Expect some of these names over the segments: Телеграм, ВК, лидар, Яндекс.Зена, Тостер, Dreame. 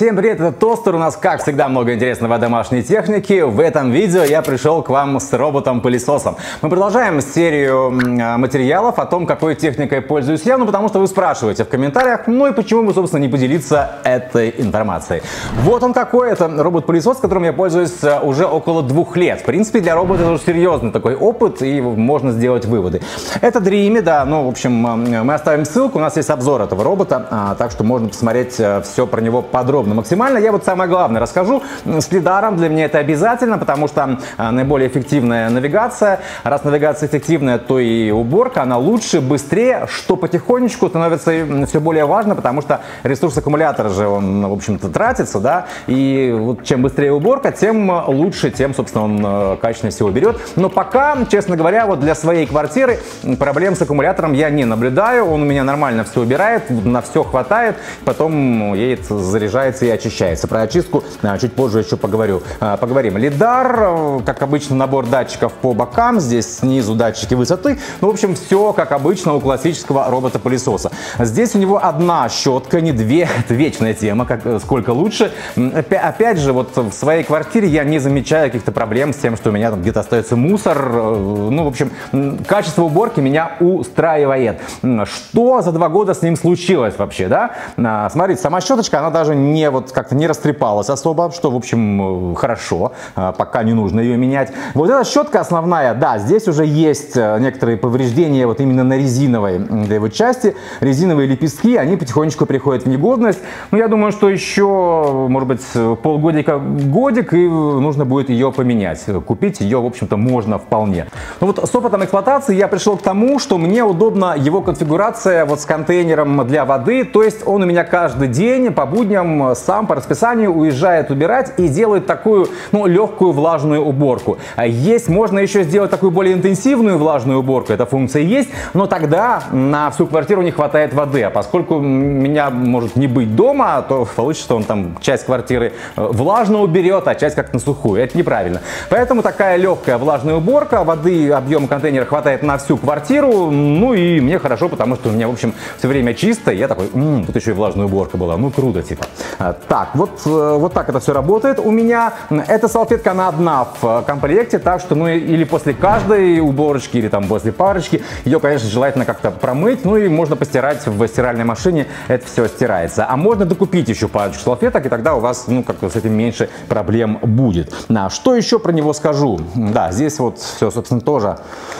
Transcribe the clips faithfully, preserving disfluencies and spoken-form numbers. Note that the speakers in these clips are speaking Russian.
Всем привет, это Тостер, у нас как всегда много интересного о домашней технике. В этом видео я пришел к вам с роботом-пылесосом. Мы продолжаем серию материалов о том, какой техникой пользуюсь я, ну потому что вы спрашиваете в комментариях, ну и почему бы, собственно, не поделиться этой информацией. Вот он такой, это робот-пылесос, которым я пользуюсь уже около двух лет. В принципе, для робота это уже серьезный такой опыт, и можно сделать выводы. Это Dreame, да, ну, в общем, мы оставим ссылку, у нас есть обзор этого робота, так что можно посмотреть все про него подробно. Подробно, максимально. Я вот самое главное расскажу. С лидаром для меня это обязательно, потому что наиболее эффективная навигация. Раз навигация эффективная, то и уборка, она лучше, быстрее, что потихонечку становится все более важно, потому что ресурс аккумулятора же, он, в общем-то, тратится, да, и вот чем быстрее уборка, тем лучше, тем, собственно, он качественно все уберет. Но пока, честно говоря, вот для своей квартиры проблем с аккумулятором я не наблюдаю, он у меня нормально все убирает, на все хватает, потом едет заряжать и очищается. Про очистку чуть позже еще поговорю. Поговорим. Лидар, как обычно, набор датчиков по бокам. Здесь снизу датчики высоты. Ну, в общем, все как обычно у классического робота-пылесоса. Здесь у него одна щетка, не две. Это вечная тема, как, сколько лучше. Опять же, вот в своей квартире я не замечаю каких-то проблем с тем, что у меня там где-то остается мусор. Ну, в общем, качество уборки меня устраивает. Что за два года с ним случилось вообще, да? Смотрите, сама щеточка, она даже не не вот как-то не растрепалась особо, что, в общем, хорошо, пока не нужно ее менять. Вот эта щетка основная, да, здесь уже есть некоторые повреждения вот именно на резиновой для его части. Резиновые лепестки, они потихонечку приходят в негодность. Но я думаю, что еще, может быть, полгодика, годик, и нужно будет ее поменять. Купить ее, в общем-то, можно вполне. Ну вот с опытом эксплуатации я пришел к тому, что мне удобна его конфигурация вот с контейнером для воды, то есть он у меня каждый день по будням сам по расписанию уезжает убирать и делает такую, ну, легкую влажную уборку. Есть, можно еще сделать такую более интенсивную влажную уборку, эта функция есть, но тогда на всю квартиру не хватает воды, а поскольку меня может не быть дома, то получится, что он там часть квартиры влажно уберет, а часть как-то на сухую, это неправильно. Поэтому такая легкая влажная уборка, воды, объема контейнера хватает на всю квартиру, ну и мне хорошо, потому что у меня, в общем, все время чисто, я такой, м-м, тут еще и влажная уборка была, ну круто, типа. Так, вот, вот так это все работает у меня. Эта салфетка, она одна в комплекте, так что, ну, или после каждой уборочки, или там после парочки, ее, конечно, желательно как-то промыть, ну, и можно постирать в стиральной машине, это все стирается. А можно докупить еще парочку салфеток, и тогда у вас, ну, как-то с этим меньше проблем будет. А что еще про него скажу? Да, здесь вот все, собственно, тоже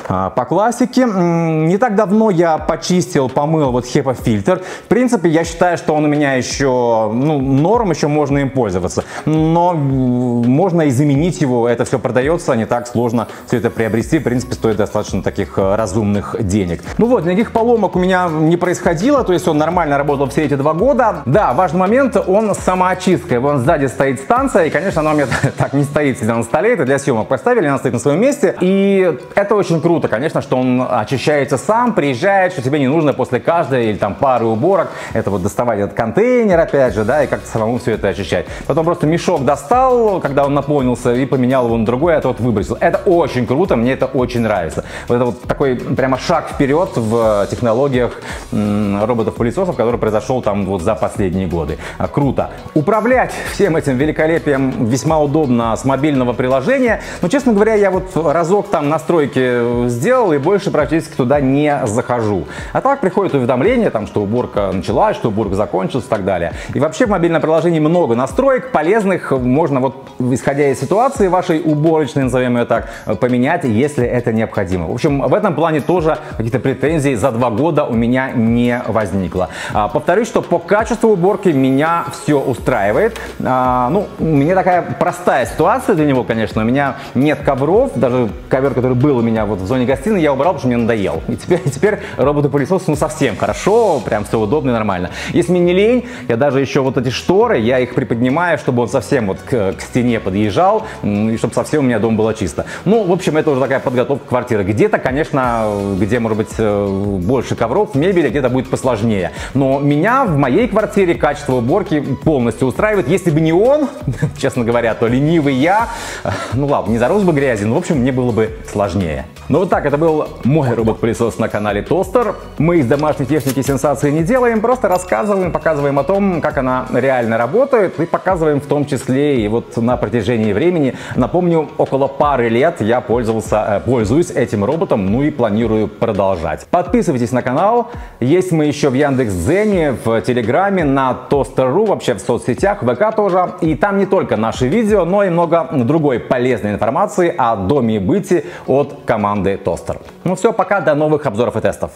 по классике. Не так давно я почистил, помыл вот HEPA-фильтр. В принципе, я считаю, что он у меня еще... Ну, норм, еще можно им пользоваться, но можно и заменить его, это все продается, не так сложно все это приобрести, в принципе, стоит достаточно таких разумных денег. Ну вот, никаких поломок у меня не происходило, то есть он нормально работал все эти два года. Да, важный момент, он с самоочисткой, вон сзади стоит станция, и, конечно, она у меня так не стоит, сидя на столе, это для съемок поставили, она стоит на своем месте, и это очень круто, конечно, что он очищается сам, приезжает, что тебе не нужно после каждой или там пары уборок, это вот доставать этот контейнер, опять же, да, и как-то самому все это очищать. Потом просто мешок достал, когда он наполнился, и поменял его на другой, а тот выбросил. Это очень круто, мне это очень нравится. Вот это вот такой прямо шаг вперед в технологиях роботов-пылесосов, который произошел там вот за последние годы. Круто. Управлять всем этим великолепием весьма удобно с мобильного приложения. Но, честно говоря, я вот разок там настройки сделал и больше практически туда не захожу. А так приходит уведомление, там, что уборка началась, что уборка закончилась и так далее. И вообще в мобильном приложении много настроек полезных, можно вот, исходя из ситуации вашей уборочной, назовем ее так, поменять, если это необходимо. В общем, в этом плане тоже какие-то претензии за два года у меня не возникло. Повторюсь, что по качеству уборки меня все устраивает. Ну, у меня такая простая ситуация для него, конечно, у меня нет ковров, даже ковер, который был у меня вот в зоне гостиной, я убрал, потому что мне надоел. И теперь, теперь роботу-пылесосу ну, совсем хорошо, прям все удобно и нормально. Если мне не лень, я даже еще вот эти шторы, я их приподнимаю, чтобы он совсем вот к, к стене подъезжал, и чтобы совсем у меня дом было чисто. Ну, в общем, это уже такая подготовка квартиры. Где-то, конечно, где, может быть, больше ковров, мебели, где-то будет посложнее. Но меня в моей квартире качество уборки полностью устраивает. Если бы не он, честно говоря, то ленивый я, ну ладно, не зарос бы грязи, но, в общем, мне было бы сложнее. Ну вот так, это был мой робот-пылесос на канале Тостер. Мы из домашней техники сенсации не делаем, просто рассказываем, показываем о том, как как она реально реально работают, и показываем в том числе и вот на протяжении времени. Напомню, около пары лет я пользовался, пользуюсь этим роботом, ну и планирую продолжать. Подписывайтесь на канал. Есть мы еще в Яндекс.Зене, в Телеграме, на Тостер точка ру, вообще в соцсетях, в ВК тоже. И там не только наши видео, но и много другой полезной информации о доме и быте от команды Тостер. Ну все, пока, до новых обзоров и тестов.